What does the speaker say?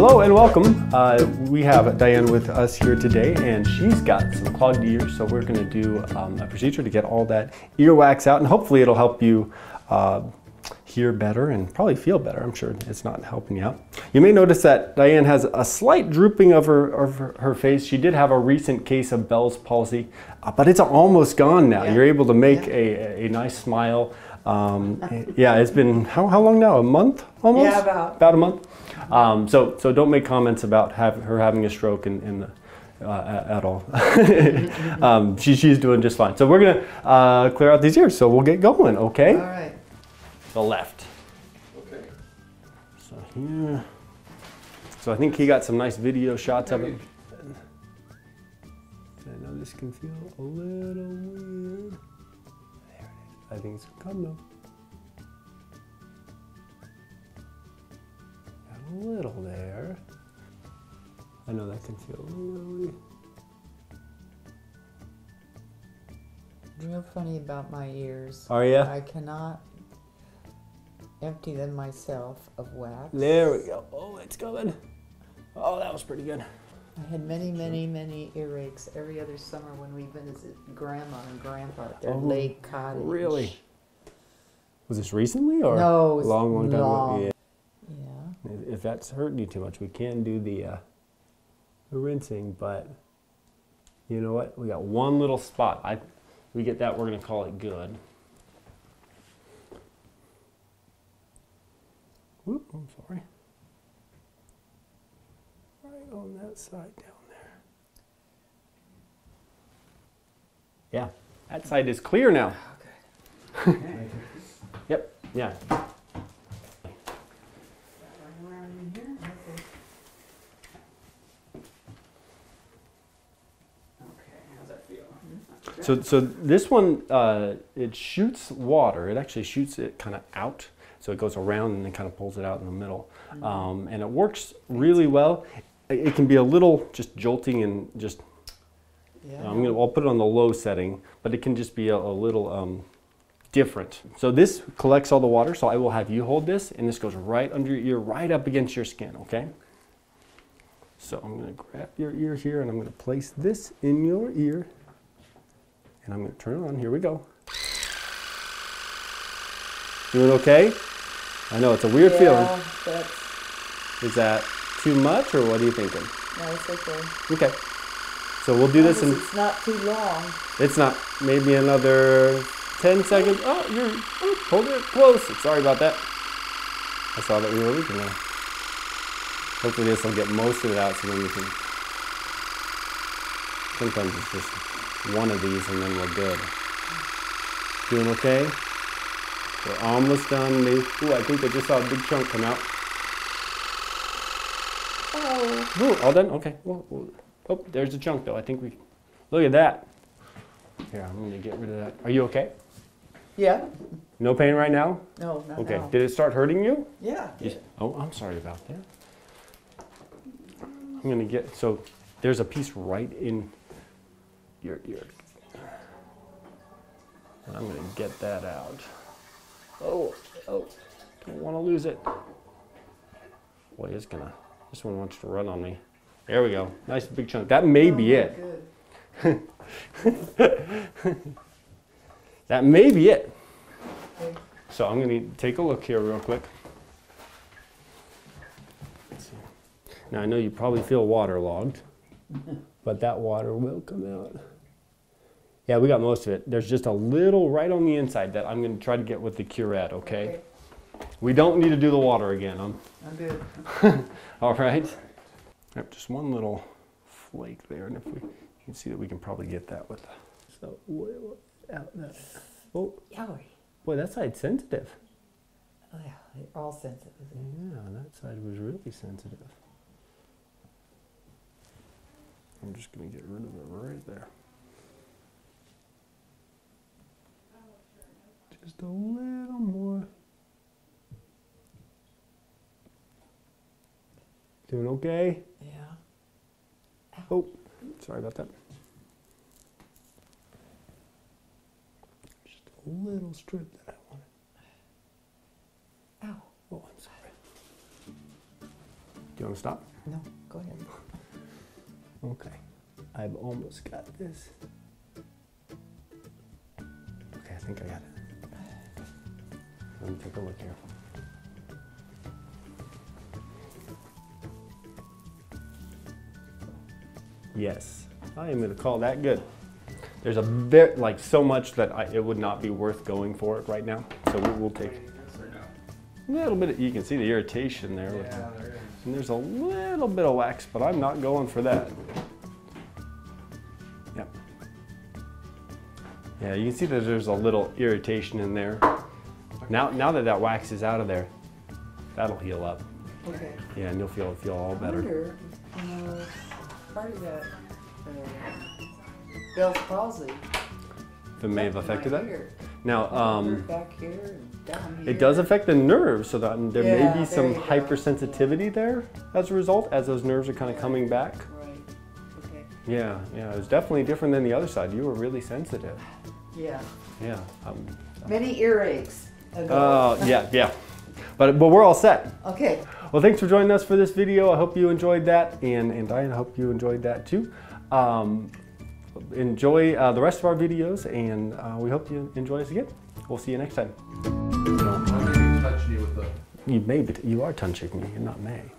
Hello and welcome. We have Diane with us here today, and she's got some clogged ears, so we're going to do a procedure to get all that earwax out, and hopefully it'll help you hear better and probably feel better. I'm sure it's not helping you out. You may notice that Diane has a slight drooping of her face. She did have a recent case of Bell's palsy, but it's almost gone now. Yeah. You're able to make a nice smile. Yeah, it's been how long now? A month almost? Yeah, about a month. So don't make comments about her having a stroke at all. She's doing just fine. So we're gonna clear out these ears. So we'll get going. Okay. All right. The left. Okay. So here. So I think he got some nice video shots of it. I know this can feel a little weird. There it is. I think it's come though. A little there. I know that can feel really. Real funny about my ears. Are ya? I cannot empty them myself of wax. There we go. Oh, it's good. Oh, that was pretty good. I had many, many, many earaches every other summer when we visited Grandma and Grandpa at their lake cottage. Really? Was this recently or? No, it was long time ago. Yeah. If that's hurting you too much, we can do the rinsing, but you know what? We got one little spot. We get that, we're going to call it good. Whoop, I'm sorry. Right on that side down there. Yeah, that side is clear now. Oh, good. Okay. Yep, yeah. So this one, it shoots water. It actually shoots it kind of out. So it goes around and then kind of pulls it out in the middle. And it works really well. It can be a little just jolting and just, yeah. I'll put it on the low setting, but it can just be a little different. So this collects all the water. So I will have you hold this, and this goes right under your ear, right up against your skin, okay? So I'm going to grab your ear here, and I'm going to place this in your ear. And I'm going to turn it on. Here we go. Doing okay? I know it's a weird feeling. Is that too much, or what are you thinking? No, it's okay. Okay. So we'll do this. It's not too long. It's not. Maybe another 10 seconds. Oh, you're holding it close. Sorry about that. I saw that we were leaking now. Hopefully this will get most of it out so then we can. Sometimes it's just one of these and then we're good. Doing okay? We're almost done. Ooh, I think I just saw a big chunk come out. Oh. Ooh, all done? Okay. Oh, there's a chunk though. I think we, look at that. Here, I'm going to get rid of that. Are you okay? Yeah. No pain right now? No, not okay. Now. Did it start hurting you? Yeah. Oh, I'm sorry about that. I'm going to get, so there's a piece right in your ear. And I'm going to get that out. Oh, don't want to lose it. Boy, it's going to, this one wants to run on me. There we go. Nice big chunk. That may be it. That may be it. Okay. So I'm going to take a look here real quick. Let's see. Now I know you probably feel waterlogged. But that water will come out. Yeah, we got most of it. There's just a little right on the inside that I'm going to try to get with the curette, okay? We don't need to do the water again. I'm good. All right. Yep, just one little flake there, and if we you can see that we can probably get that with so out that. Oh, boy, that side's sensitive. Oh yeah, they're all sensitive. Yeah, that side was really sensitive. I'm just going to get rid of it right there. Just a little more. Doing okay? Yeah. Oh, sorry about that. Just a little strip that I wanted. Ow. Oh, I'm sorry. you want to stop? No, go ahead. Okay, I've almost got this. Okay, I think I got it. Let me take a look here. Yes, I am going to call that good. There's a bit, like, so much that it would not be worth going for it right now. So we will take a little bit of, you can see the irritation there. Yeah, there is. And there's a little bit of wax, but I'm not going for that. Yep. Yeah, you can see that there's a little irritation in there. Now that wax is out of there, that'll heal up. Okay. Yeah, and you'll feel all better. I wonder, part of that, Bell's palsy. It may have affected that. Ear. Now, back here and down here. It does affect the nerves, so that there may be some hypersensitivity there as a result, as those nerves are kind of coming back. Right. Okay. Yeah, yeah. It was definitely different than the other side. You were really sensitive. Yeah. Yeah. Many earaches. Oh, yeah, yeah. But we're all set. Okay. Well, thanks for joining us for this video. I hope you enjoyed that, and Diane, I hope you enjoyed that too. Enjoy the rest of our videos, and we hope you enjoy us again. We'll see you next time. You may, but you are touching me, you're not May.